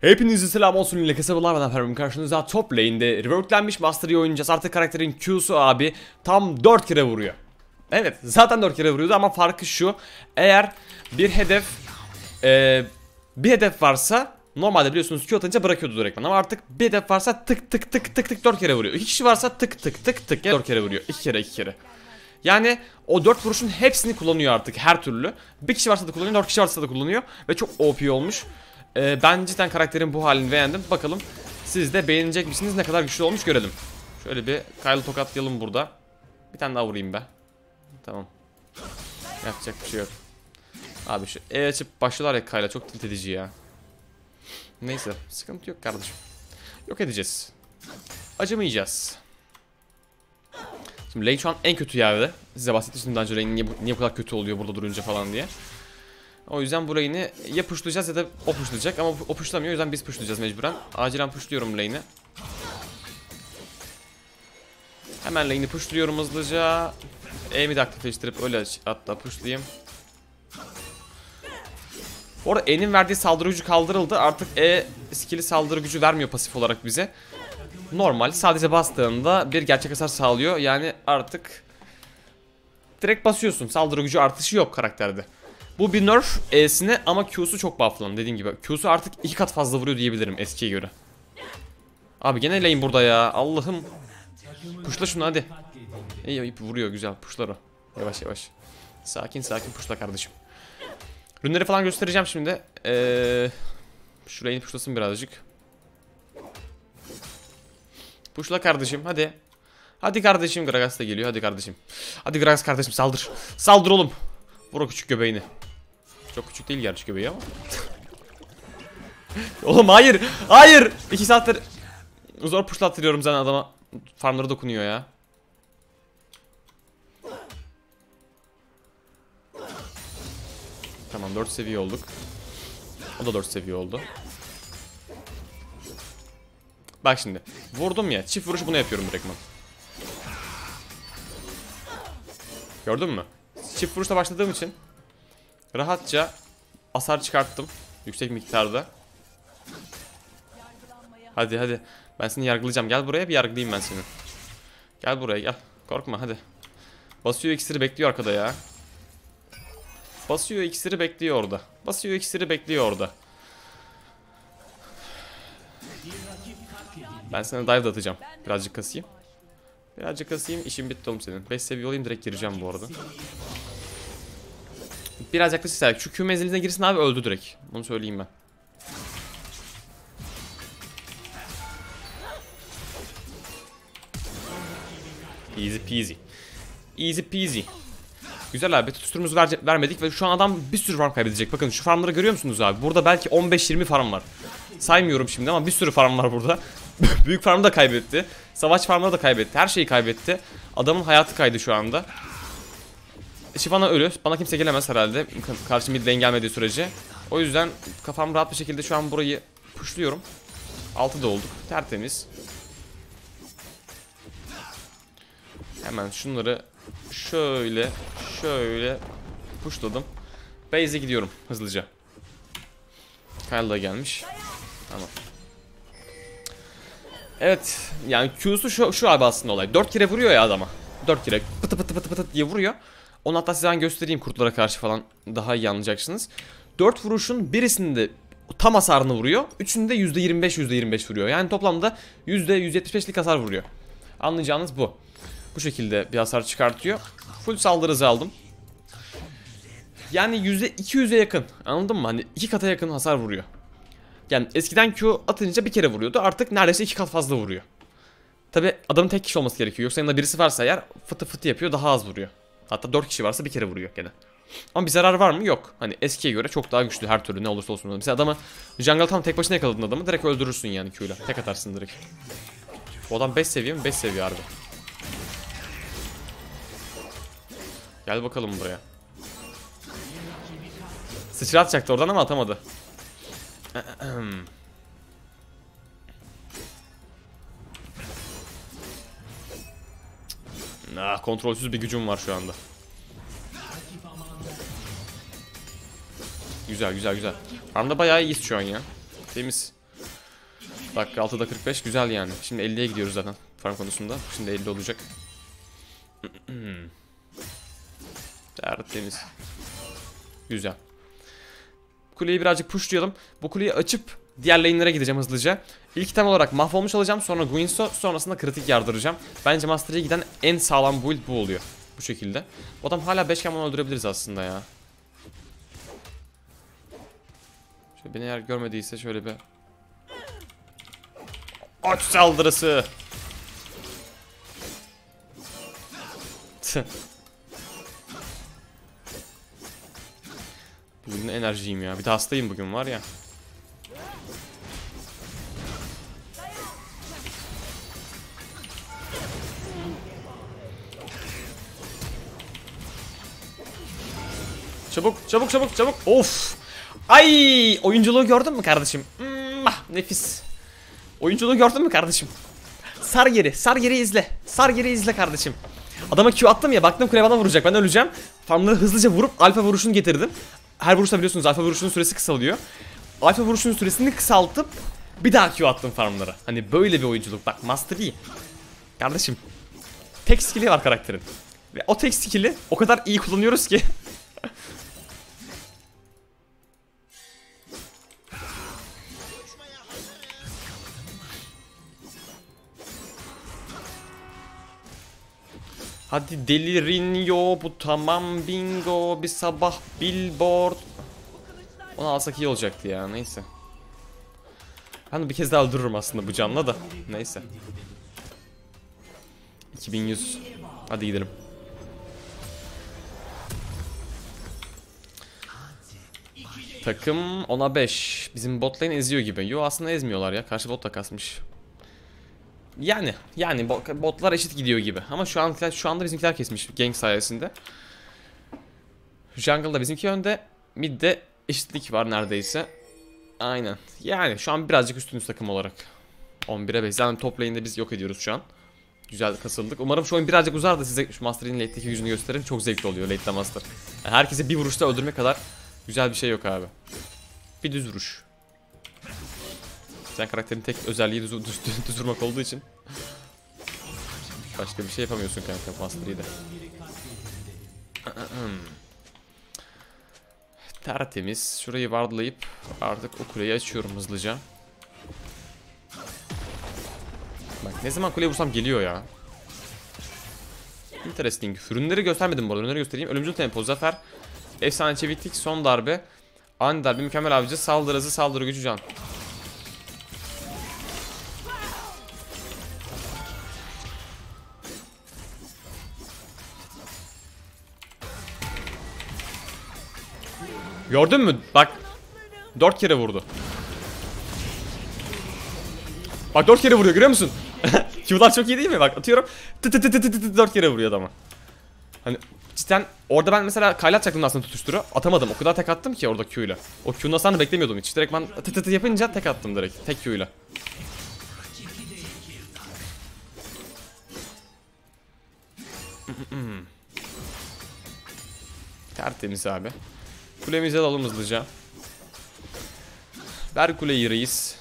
Hepinize selam olsun. Lekese bulamadan efendim karşınızda top lane'de reworklenmiş Master Yi oynayacağız. Artık karakterin Q'su abi tam 4 kere vuruyor. Evet zaten 4 kere vuruyordu ama farkı şu. Eğer bir hedef varsa normalde biliyorsunuz Q atınca bırakıyordu direkt, ama artık bir hedef varsa tık tık tık tık tık 4 kere vuruyor. 2 kişi varsa tık tık tık tık 4 kere vuruyor. 2 kere. Yani o 4 vuruşun hepsini kullanıyor artık her türlü. Bir kişi varsa da kullanıyor, 4 kişi varsa da kullanıyor ve çok OP olmuş. Ben cidden karakterin bu halini beğendim. Bakalım siz de beğenecek misiniz? Ne kadar güçlü olmuş görelim. Şöyle bir Kyle'ı tokatlayalım burada. Bir tane daha vurayım ben. Tamam. Yapacak bir şey yok. Abi şu E açıp başlıyorlar ya Kyle'a, çok tilt edici ya. Neyse sıkıntı yok kardeşim. Yok edeceğiz. Acımayacağız. Şimdi lane şu an en kötü yerde. Size bahsetmiştim daha önce lane'in niye bu kadar kötü oluyor burada durunca falan diye. O yüzden bu lane'i ya pushlayacağız ya da o pushlayacak, ama o pushlamıyor, o yüzden biz pushlayacağız mecburen. Acilen pushluyorum lane'i. Hemen lane'i pushluyorum hızlıca. Aim'i de aktifleştirip öyle hatta pushlayayım. Bu arada E'nin verdiği saldırı gücü kaldırıldı. Artık E skill'i saldırı gücü vermiyor pasif olarak bize. Normal sadece bastığında bir gerçek hasar sağlıyor. Yani artık direkt basıyorsun, saldırı gücü artışı yok karakterde. Bu bir nerf E'sine, ama Q'su çok bufflandı dediğim gibi. Q'su artık 2 kat fazla vuruyor diyebilirim eskiye göre. Abi gene lane burada ya, Allah'ım. Pushla şunu hadi. İyi vuruyor, güzel pushlar o. Yavaş yavaş. Sakin sakin pushla kardeşim. Rünleri falan göstereceğim şimdi. Şuraya inip pushlasın birazcık. Pushla kardeşim hadi. Hadi kardeşim, Gragas da geliyor, hadi kardeşim. Hadi Gragas kardeşim saldır. Saldır oğlum. Vur o küçük göbeğini. Çok küçük değil gerçi göbeği ama. Oğlum hayır. Hayır. 2 saattir zor pushlattırıyorum zaten adama. Farmları dokunuyor ya. Tamam 4 seviye olduk. O da 4 seviye oldu. Bak şimdi. Vurdum ya. Çift vuruşu bunu yapıyorum direktman. Gördün mü? Çift vuruşla başladığım için rahatça hasar çıkarttım yüksek miktarda. Hadi hadi. Ben seni yargılayacağım. Gel buraya bir yargılayayım ben seni. Gel buraya gel. Korkma hadi. Basıyor iksiri bekliyor arkada ya. Basıyor iksiri bekliyor orada. Basıyor iksiri bekliyor orada. Ben sana dive atacağım. Birazcık kasayım. Birazcık kasayım. İşim bitti oğlum senin. 5 seviye olayım direkt gireceğim bu arada. Biraz yaklaşırsa şu Q menziline girsin abi, öldü direkt. Bunu söyleyeyim ben. Easy peasy. Easy peasy. Güzel abi, tuturumuzu vermedik ve şu an adam bir sürü farm kaybedecek. Bakın şu farmları görüyor musunuz abi? Burada belki 15-20 farm var. Saymıyorum şimdi ama bir sürü farm var burada. Büyük farmı da kaybetti. Savaş farmları da kaybetti. Her şeyi kaybetti. Adamın hayatı kaydı şu anda. Şifana ölü. Bana kimse gelemez herhalde. Karşı midden gelmediği sürece. O yüzden kafam rahat bir şekilde şu an burayı pushluyorum. 6'da olduk. Tertemiz. Hemen şunları şöyle şöyle pushladım. Base'e gidiyorum hızlıca. Kyle da gelmiş. Tamam. Evet. Yani Q'su şu abi aslında olay. 4 kere vuruyor ya adama. 4 kere pıtı pıtı pıtı pıtı diye vuruyor. Onu hatta size ben göstereyim, kurtlara karşı falan daha iyi anlayacaksınız. 4 vuruşun birisinde tam hasarını vuruyor. Üçünde %25 vuruyor. Yani toplamda %175'lik hasar vuruyor. Anlayacağınız bu. Bu şekilde bir hasar çıkartıyor. Full saldırı hızı aldım. Yani %200'e yakın. Anladın mı? Hani 2 kata yakın hasar vuruyor. Yani eskiden Q atınca bir kere vuruyordu. Artık neredeyse 2 kat fazla vuruyor. Tabi adamın tek kişi olması gerekiyor. Yoksa yanında birisi varsa eğer fıtı fıtı yapıyor, daha az vuruyor. Hatta 4 kişi varsa bir kere vuruyor gene. Ama bir zarar var mı? Yok. Hani eskiye göre çok daha güçlü her türlü, ne olursa olsun. Mesela adamı jungle tam tek başına yakaladın adamı, direkt öldürürsün yani Q'yla. Tek atarsın direkt. Bu adam 5 seviye mi? 5 seviye harbi. Gel bakalım buraya. Sıçra atacaktı oradan ama atamadı. Kontrolsüz bir gücüm var şu anda. Güzel güzel güzel. Farmda bayağı iyiyiz şu an ya. Temiz. Dakika 6'da 45 güzel yani. Şimdi 50'ye gidiyoruz zaten farm konusunda. Şimdi 50 olacak. Tertemiz. Güzel. Kuleyi birazcık pushlayalım. Bu kuleyi açıp diğer lane'lere gideceğim hızlıca. İlk item olarak mahvolmuş alacağım. Sonra Guinsoo, sonrasında kritik yardıracağım. Bence Master Yi'ye giden en sağlam build bu oluyor. Bu şekilde. O adam hala 5 kamonu öldürebiliriz aslında ya. Şöyle beni eğer görmediyse şöyle bir... Aç saldırısı! Bugün enerjiyim ya. Bir de hastayım bugün var ya. Çabuk çabuk çabuk çabuk. Of. Ay, oyunculuğu gördün mü kardeşim? Nefis. Oyunculuğu gördün mü kardeşim? Sar geri, sar geri izle. Sar geri izle kardeşim. Adama Q attım ya, baktım kule bana vuracak, ben öleceğim. Farmları hızlıca vurup alfa vuruşunu getirdim. Her vuruşta biliyorsunuz alfa vuruşunun süresi kısalıyor. Alfa vuruşunun süresini kısaltıp bir daha Q attım farmlara. Hani böyle bir oyunculuk bak, Master Yi. Kardeşim, tek skill'i var karakterin. Ve o tek skill'i o kadar iyi kullanıyoruz ki. Hadi deliriyor bu, tamam bingo, bir sabah billboard. Onu alsak iyi olacaktı ya, neyse. Ben bir kez daha öldürürüm aslında bu canla da, neyse. 2100, hadi gidelim. Takım 10'a 5, bizim bot lane eziyor gibi. Yo, aslında ezmiyorlar ya, karşı bot da kasmış. Yani botlar eşit gidiyor gibi. Ama şu anda bizimkiler kesmiş gank sayesinde. Jungle'da bizimki önde, mid'de eşitlik var neredeyse. Aynen. Yani şu an birazcık üstünüz takım olarak. 11'e 5. Zaten top lane'de biz yok ediyoruz şu an. Güzel kasıldık. Umarım şu oyun birazcık uzar da size şu Master Yi'nin late'deki yüzünü gösteririm. Çok zevkli oluyor late'de Master. Yani herkese bir vuruşta öldürme kadar güzel bir şey yok abi. Bir düz vuruş. Sen karakterin tek özelliği düz vurmak olduğu için başka bir şey yapamıyorsun kanka Master Yi'de. Tertemiz. Şurayı wardlayıp artık o kuleyi açıyorum hızlıca. Bak ne zaman kuleye vursam geliyor ya. Interesting. Ürünleri göstermedim bu arada. Ürünleri göstereyim. Ölümcül tempo, zafer, efsane çeviklik, son darbe, ani darbe, mükemmel avcı, saldırı hızı, saldırı gücü, can. Gördün mü? Bak 4 kere vurdu. Bak 4 kere vuruyor, görüyor musun? Q'lar çok iyi değil mi? Bak atıyorum, tı tı tı tı tı 4 kere vuruyor adamı. Hani cidden orada ben mesela kaylatacaktım aslında tutuşturu. Atamadım, o kadar tek attım ki orada Q'yla. O Q'nun hasarını beklemiyordum hiç. Direkt ben tı tı tı yapınca tek attım direkt. Tek Q'yla. Tertemiz abi. Kulemizi alalım hızlıca. Ver kuleyi reis.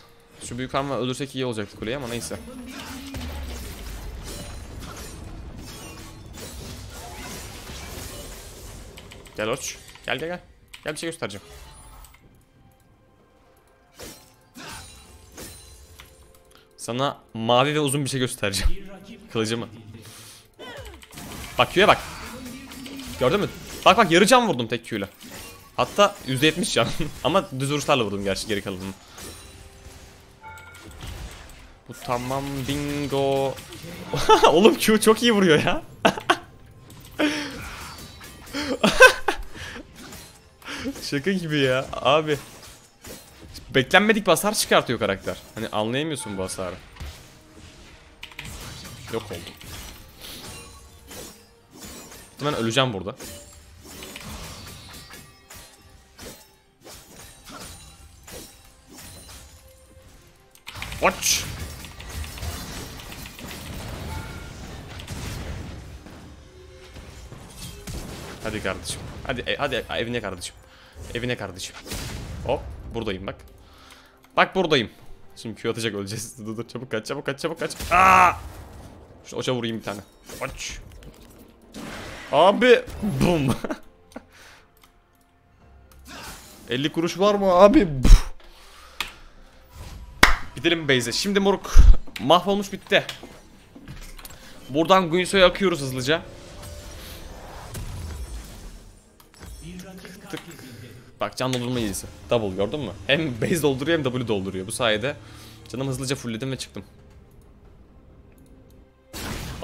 Şu büyük hamle öldürsek iyi olacaktı kuleyi ama neyse. Gel oç. Gel gel gel. Gel, bir şey göstereceğim. Sana mavi ve uzun bir şey göstereceğim. Kılıcımı. Bak Q'ya bak. Gördün mü? Bak bak, yarı can vurdum tek Q'yla. Hatta %70 can ama düz vuruşlarla vurdum gerçi geri kalanını. Bu tamam bingo. Oğlum Q çok iyi vuruyor ya. Şaka gibi ya abi. Beklenmedik bir hasar çıkartıyor karakter. Hani anlayamıyorsun bu hasarı. Yok oldu. Ben öleceğim burada. Watch. Hadi kardeşim. Hadi evine kardeşim. Evine kardeşim. Hop buradayım bak. Bak buradayım. Şimdi Q atacak, öleceğiz. Dur dur, çabuk kaç, çabuk kaç, çabuk kaç. Aaa! Şu oça vurayım bir tane. Aç. Abi. Bum. 50 kuruş var mı abi? Gidelim base'e. Şimdi moruk mahvolmuş bitti. Buradan Guinsoo'ya akıyoruz hızlıca. Tık. Bak can doldurma iyisi. Double gördün mü? Hem base dolduruyor hem W dolduruyor. Bu sayede canımı hızlıca fullledim ve çıktım.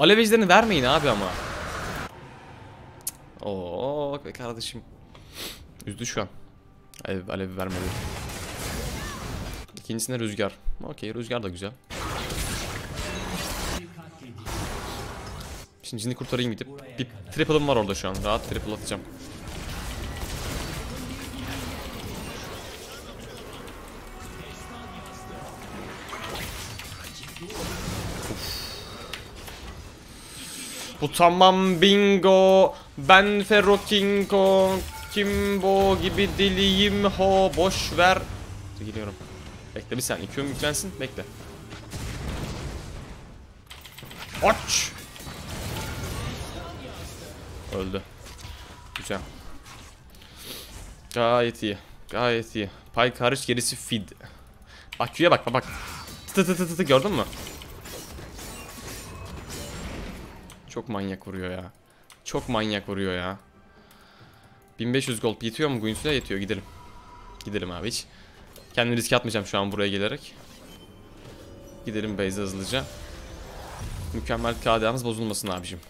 Alev ejderini vermeyin abi ama. Oo be kardeşim. Üzdü şu an. Alev vermedi. İkincisine rüzgar. Okey, rüzgar da güzel. Şimdi Jhin'i kurtarayım gidip. Bir triple'ım var orada şu an. Rahat triple atacağım. Bu tamam bingo. Ben Ferrokinko Kimbo gibi diliyim ho, boş ver. Geliyorum. Bekle bir saniye, Q'm yüklensin, bekle. Aç. Öldü. Güzel. Gayet iyi. Gayet iyi. Pyke hariç gerisi feed. Bak Q'ya bak bak. Tı tı tı tı, gördün mü? Çok manyak vuruyor ya. Çok manyak vuruyor ya. 1500 gold yetiyor mu? Guinsoo'ya yetiyor. Gidelim. Gidelim abi hiç. Kendimi riske atmayacağım şu an buraya gelerek. Gidelim base'e hızlıca. Mükemmel KD'miz bozulmasın abicim.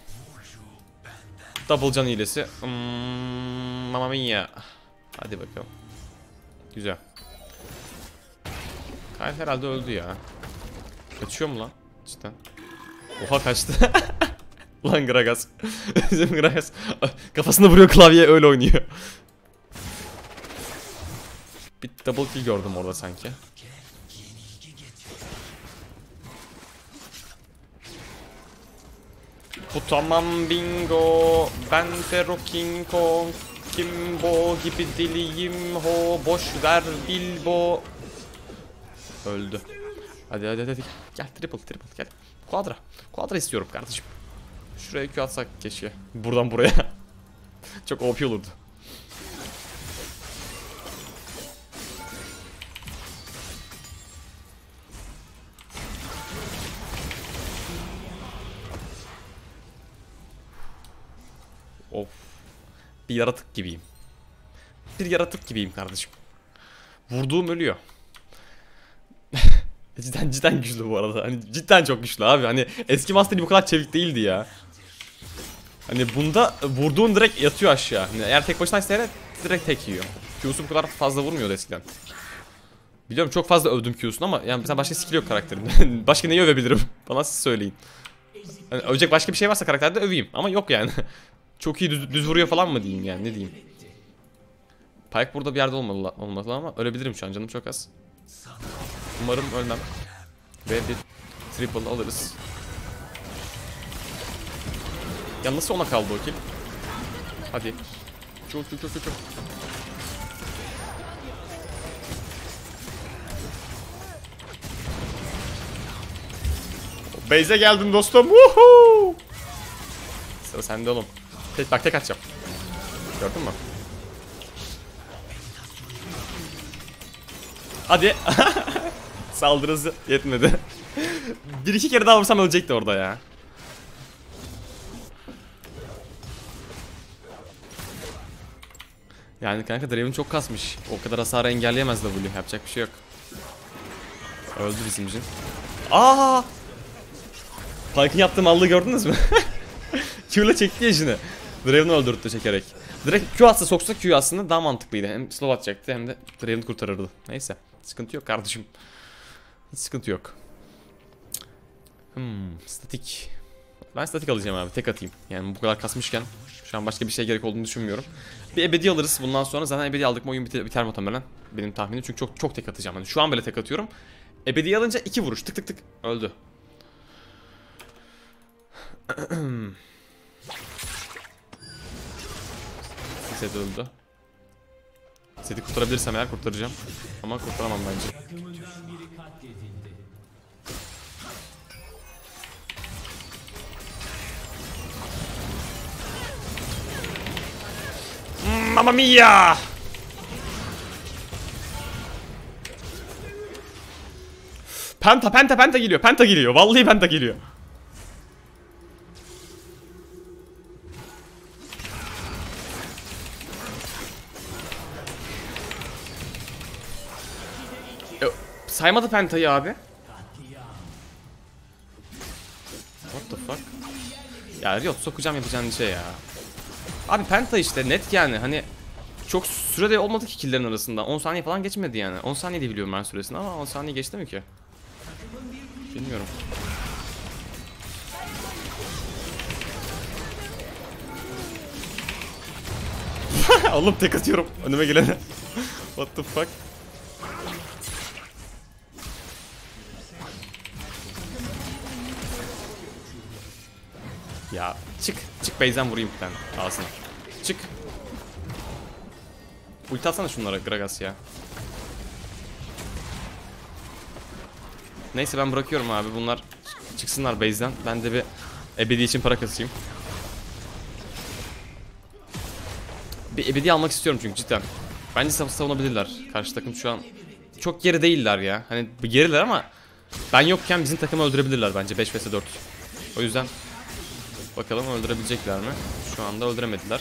Double can hilesi. Mamma mia. Hadi bakalım. Güzel. Kyle herhalde öldü ya. Kaçıyor mu lan? Cidden. Oha kaçtı. Lan Gragas. Bizim Gragas kafasına vuruyor klavyeye, öyle oynuyor. Bir double kill gördüm orada sanki. Bu tamam bingo. Ben Ferroking Kong Kimbo gibi diliyim ho, boş ver Bilbo. Öldü. Hadi hadi hadi. Gel triple triple gel. Quadra. Quadra istiyorum kardeşim. Şuraya Q atsak keşke. Buradan buraya. Çok OP olurdu. Of. Bir yaratık gibiyim. Bir yaratık gibiyim kardeşim. Vurduğum ölüyor. Cidden güçlü bu arada. Hani cidden çok güçlü abi. Hani eski Master Yi bu kadar çevik değildi ya. Hani bunda vurduğun direkt yatıyor aşağı. Yani eğer tek başına isteyene direkt tek yiyor. Q'su bu kadar fazla vurmuyordu eskiden. Biliyorum çok fazla övdüm Q'sunu ama yani mesela başka skill yok karakterimde. Başka neyi övebilirim? Bana siz söyleyin. Hani övecek başka bir şey varsa karakterde öveyim ama yok yani. Çok iyi düz vuruyor falan mı diyeyim yani, ne diyeyim. Pyke burada bir yerde olmalı ama ölebilirim şu an, canım çok az. Umarım ölmem. Ve bir triple alırız. Ya nasıl ona kaldı o kill? Hadi. Çok çok çok çok. Base'e geldim dostum. Woohoo! Sıra sende oğlum. Bak tek atacağım. Gördün mü? Hadi. Saldırısı yetmedi. Bir iki kere daha vursam ölecekti orada ya. Yani kanka Draven çok kasmış. O kadar hasarı engelleyemez W. Yapacak bir şey yok. Öldü bizim Jhin. Aaa! Pyke'ın yaptığı mallığı gördünüz mü? Q'la çekti ya Jhin'i. Draven'ı öldürttü çekerek. Direkt Q atsa soksa Q aslında daha mantıklıydı. Hem slow atacaktı hem de Draven'ı kurtarırdı. Neyse. Sıkıntı yok kardeşim. Hiç sıkıntı yok. Statik. Ben statik alacağım abi. Tek atayım. Yani bu kadar kasmışken. Şu an başka bir şeye gerek olduğunu düşünmüyorum. Bir ebedi alırız bundan sonra. Zaten ebedi aldık mı oyun biter muhtemelen. Benim tahminim, çünkü çok çok tek atacağım. Yani şu an böyle tek atıyorum. Ebedi alınca iki vuruş. Tık tık tık. Öldü. Seti öldü. Seti kurtarabilirsem eğer kurtaracağım. Ama kurtaramam bence. edildi. Mamma mia! Penta geliyor. Penta geliyor. Vallahi penta geliyor. Saymadı pentayı abi. What the fuck? Ya Riot sokacağım yapacağın şey ya. Abi penta işte net yani, hani çok sürede olmadı ki killerin arasında. 10 saniye falan geçmedi yani. 10 saniye de biliyorum ben süresini ama 10 saniye geçti mi ki? Bilmiyorum. Oğlum tek atıyorum önüme gelene. What the fuck? Ya çık base'den vurayım bir tane ağzına. Çık. Ulti atsana şunlara Gragas ya. Neyse ben bırakıyorum abi, bunlar çıksınlar base'den. Ben de bir ebedi için para kasayım. Bir ebedi almak istiyorum çünkü cidden. Bence savunabilirler. Karşı takım şu an çok geri değiller ya. Hani geriler ama ben yokken bizim takımı öldürebilirler bence 5 vs 4. O yüzden bakalım öldürebilecekler mi? Şu anda öldüremediler.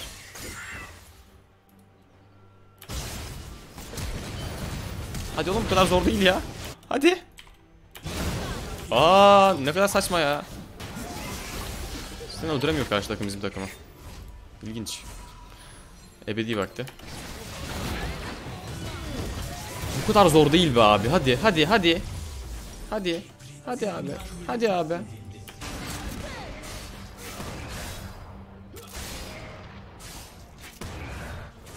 Hadi oğlum, bu kadar zor değil ya. Hadi. Aa, ne kadar saçma ya. Seni öldüremiyor karşı takım bizim takımı. İlginç. Ebedi vakti. Bu kadar zor değil be abi. Hadi. Hadi abi. Hadi abi.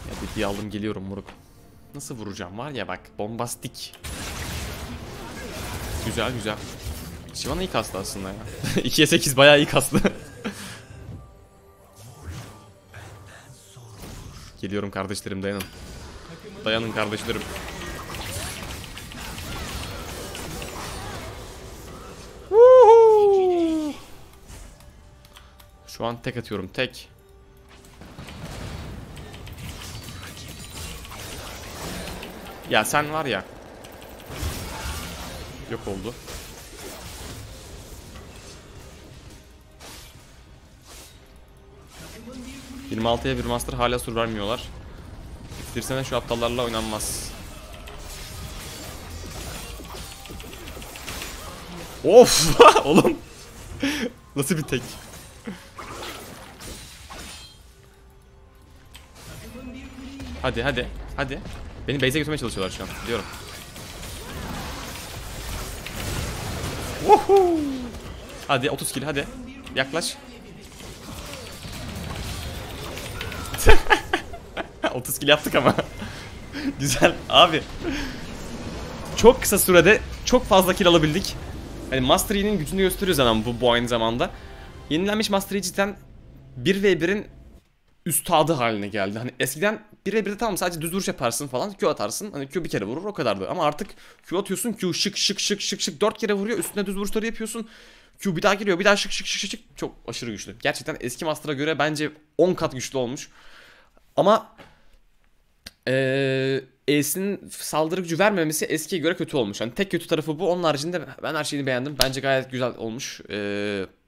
Ebedi'yi aldım, geliyorum moruk. Nasıl vuracağım var ya bak, bombastik. Güzel. Şivan'a iyi kastı aslında ya. 2'ye 8 bayağı iyi kastı. Geliyorum kardeşlerim, dayanın. Dayanın kardeşlerim. Şu an tek atıyorum, tek. Ya sen var ya. Yok oldu. Bir 26'ya bir master hala sur vermiyorlar. İstirsene şu aptallarla oynanmaz. Of oğlum. Nasıl bir tek? Hadi. Beni base'e götürmeye çalışıyorlar şu an. Biliyorum. Woohoo! Hadi 30 kill hadi. Yaklaş. 30 kill yaptık ama. Güzel abi. Çok kısa sürede çok fazla kill alabildik. Hani Master Yi'nin gücünü gösteriyor zaten bu aynı zamanda. Yenilenmiş Master Yi cidden 1v1'in üstadı haline geldi. Hani eskiden 1v1'de tamam sadece düz vuruş yaparsın falan, Q atarsın. Hani Q bir kere vurur o kadardı. Ama artık Q atıyorsun, Q şık 4 kere vuruyor, üstüne düz vuruşları yapıyorsun. Q bir daha giriyor, bir daha şık. Çok aşırı güçlü. Gerçekten eski Master'a göre bence 10 kat güçlü olmuş. Ama E'sinin saldırı gücü vermemesi eskiye göre kötü olmuş. Yani tek kötü tarafı bu. Onun haricinde ben her şeyini beğendim. Bence gayet güzel olmuş.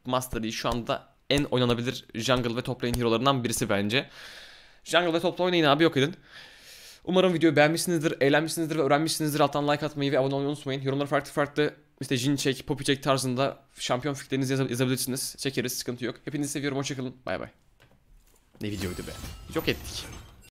Master Yi şu anda en oynanabilir jungle ve top lane hero'larından birisi bence. Jungle ve top lane'i abi yok edin. Umarım videoyu beğenmişsinizdir, eğlenmişsinizdir ve öğrenmişsinizdir. Alttan like atmayı ve abone olmayı unutmayın. Yorumlara farklı işte Jhin çek, Poppy çek tarzında şampiyon fikirlerinizi yazabilirsiniz. Çekeriz, sıkıntı yok. Hepinizi seviyorum, hoşçakalın. Bay bay. Ne videoydu be. Yok ettik.